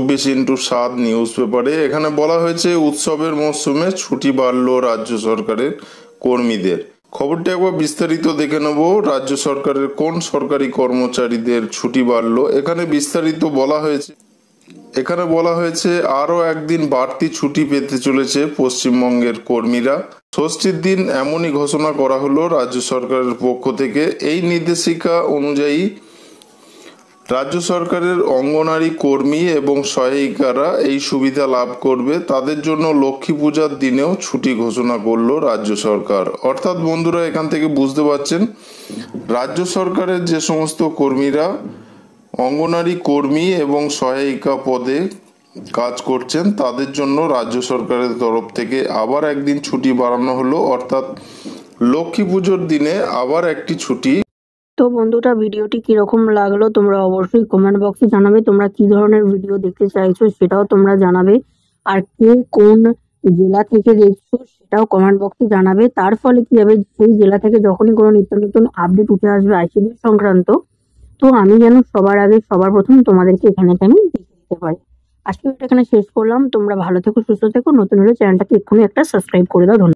24/7 news পেপারে এখানে বলা হয়েছে, উৎসবের মরশুমে ছুটি বাড়ল রাজ্য সরকারের কর্মীদের। খবরটি একবার বিস্তারিত দেখে নেব। রাজ্য সরকারের কোন সরকারি কর্মচারীদের ছুটি বাড়ল এখানে বিস্তারিত বলা হয়েছে। এখানে বলা হয়েছে আরও একদিন বাড়তি ছুটি পেতে চলেছে পশ্চিমবঙ্গের কর্মীরা। ষষ্ঠীর দিন এমনই ঘোষণা করা হলো রাজ্য সরকারের পক্ষ থেকে। এই নির্দেশিকা অনুযায়ী রাজ্য সরকারের অঙ্গনারী কর্মী এবং সহায়িকারা এই সুবিধা লাভ করবে। তাদের জন্য লক্ষ্মী পূজার দিনেও ছুটি ঘোষণা করলো রাজ্য সরকার। অর্থাৎ বন্ধুরা, এখান থেকে বুঝতে পারছেন রাজ্য সরকারের যে সমস্ত কর্মীরা অঙ্গনারী কর্মী এবং সহায়িকা পদে কাজ করছেন তাদের জন্য রাজ্য সরকারের তরফ থেকে আবার একদিন ছুটি বাড়ানো হলো, অর্থাৎ লক্ষ্মী পুজোর দিনে আবার একটি ছুটি। তো বন্ধুরা, ভিডিওটি কিরকম লাগলো তোমরা অবশ্যই কমেন্ট বক্সে জানাবে। তোমরা কি ধরনের ভিডিও দেখতে চাইছো সেটাও তোমরা জানাবে, আর কে কোন জেলা থেকে দেখছো সেটাও কমেন্ট বক্সে জানাবে। তার ফলে কি হবে, সেই জেলা থেকে যখনই কোনো নিত্য নতুন আপডেট উঠে আসবে আইসিডি সংক্রান্ত, তো আমি যেন সবার আগে সবার প্রথম তোমাদেরকে এখানে আমি দেখে দিতে পারি। আজকে এখানে শেষ করলাম। তোমরা ভালো থেকো, সুস্থ থেকো। নতুন হলে চ্যানেলটাকে এক্ষুনি একটা সাবস্ক্রাইব করে দাও। ধন্যবাদ।